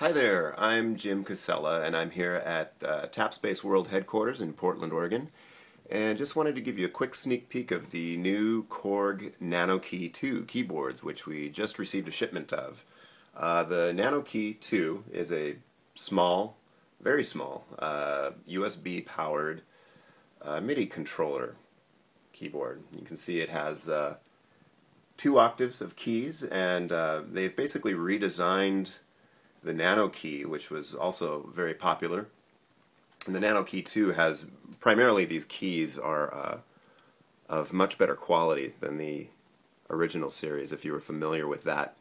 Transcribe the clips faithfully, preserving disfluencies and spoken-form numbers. Hi there, I'm Jim Casella and I'm here at uh, Tapspace World Headquarters in Portland, Oregon, and just wanted to give you a quick sneak peek of the new Korg nano key two keyboards, which we just received a shipment of. Uh, the nano key two is a small, very small, uh, U S B powered uh, MIDI controller keyboard. You can see it has uh, two octaves of keys, and uh, they've basically redesigned the nano key, which was also very popular. And the nano key two has primarily these keys are uh, of much better quality than the original series, if you were familiar with that.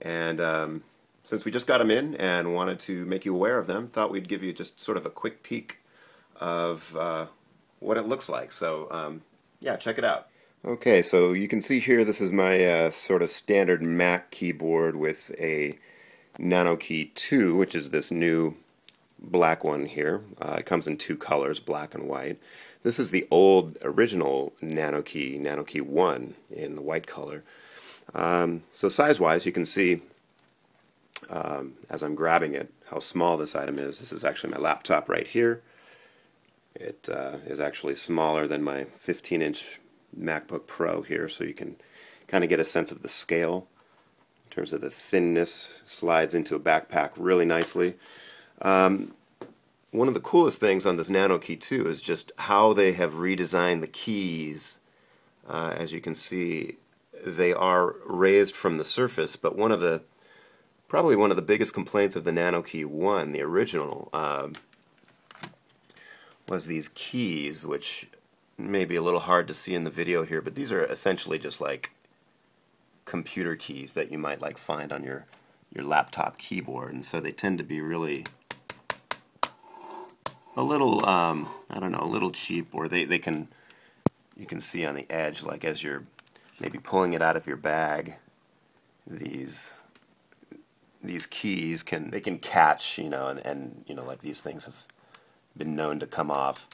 And um, since we just got them in and wanted to make you aware of them, thought we'd give you just sort of a quick peek of uh, what it looks like. So um, yeah, check it out. Okay, so you can see here this is my uh, sort of standard Mac keyboard with a nano key two, which is this new black one here. Uh, it comes in two colors, black and white. This is the old original nano key, nano key one, in the white color. Um, so size-wise, you can see um, as I'm grabbing it how small this item is. This is actually my laptop right here. It uh, is actually smaller than my fifteen inch MacBook Pro here, so you can kind of get a sense of the scale. In terms of the thinness, slides into a backpack really nicely. Um, one of the coolest things on this nano key two is just how they have redesigned the keys. Uh, as you can see, they are raised from the surface, but one of the probably one of the biggest complaints of the nano key one, the original, um, was these keys, which may be a little hard to see in the video here, but these are essentially just like computer keys that you might like find on your your laptop keyboard, and so they tend to be really a little um, I don't know, a little cheap, or they, they can you can see on the edge, like as you're maybe pulling it out of your bag, these these keys can they can catch, you know, and, and you know, like these things have been known to come off.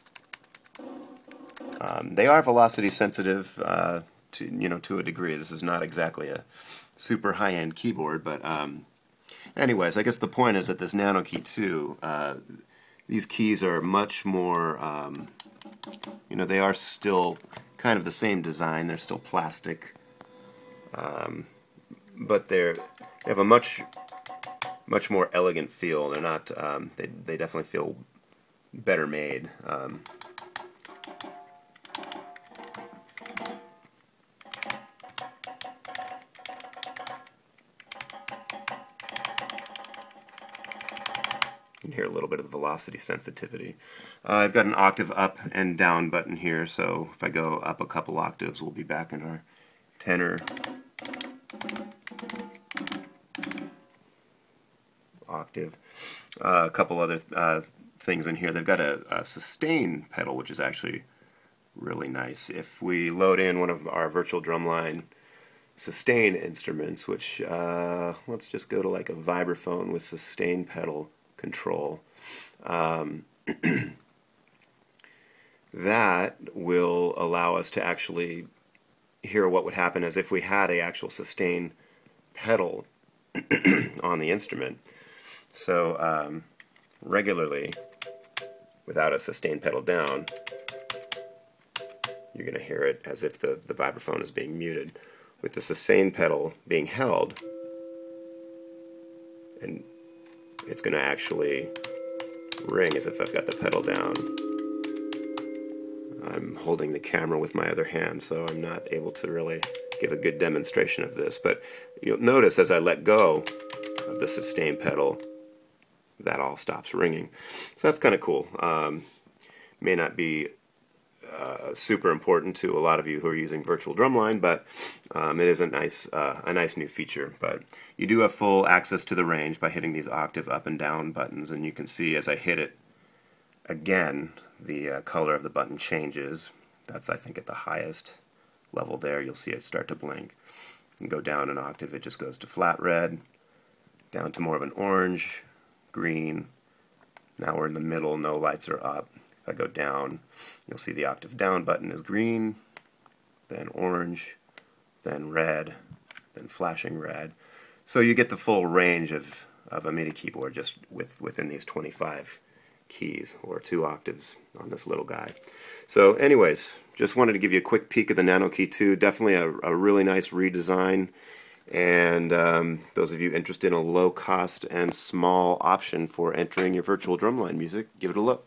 Um, they are velocity sensitive, uh, To, you know, to a degree. This is not exactly a super high-end keyboard, but um, anyways, I guess the point is that this nano key two, uh, these keys are much more, um, you know, they are still kind of the same design. They're still plastic, um, but they're they have a much much more elegant feel. They're not. Um, they they definitely feel better made. Um, You can hear a little bit of the velocity sensitivity. Uh, I've got an octave up and down button here, so if I go up a couple octaves, we'll be back in our tenor octave. Uh, a couple other uh, things in here. They've got a, a sustain pedal, which is actually really nice. If we load in one of our Virtual Drumline sustain instruments, which uh, let's just go to like a vibraphone with sustain pedal control, um, that will allow us to actually hear what would happen as if we had an actual sustain pedal on the instrument. So um, regularly, without a sustain pedal down, you're going to hear it as if the, the vibraphone is being muted. With the sustain pedal being held, and it's going to actually ring as if I've got the pedal down. I'm holding the camera with my other hand, so I'm not able to really give a good demonstration of this, but you'll notice as I let go of the sustain pedal, that all stops ringing. So that's kind of cool. Um, may not be uh, super important to a lot of you who are using Virtual Drumline, but um, it is a nice uh, a nice new feature. But you do have full access to the range by hitting these octave up and down buttons, and you can see as I hit it again, the uh, color of the button changes. That's, I think, at the highest level there. You'll see it start to blink. And go down an octave, it just goes to flat red, down to more of an orange, green. Now we're in the middle, no lights are up. If I go down, you'll see the octave down button is green, then orange, then red, then flashing red. So you get the full range of, of a MIDI keyboard just with within these twenty-five keys, or two octaves on this little guy. So anyways, just wanted to give you a quick peek at the nano key two. Definitely a, a really nice redesign, and um, those of you interested in a low cost and small option for entering your virtual drumline music, give it a look.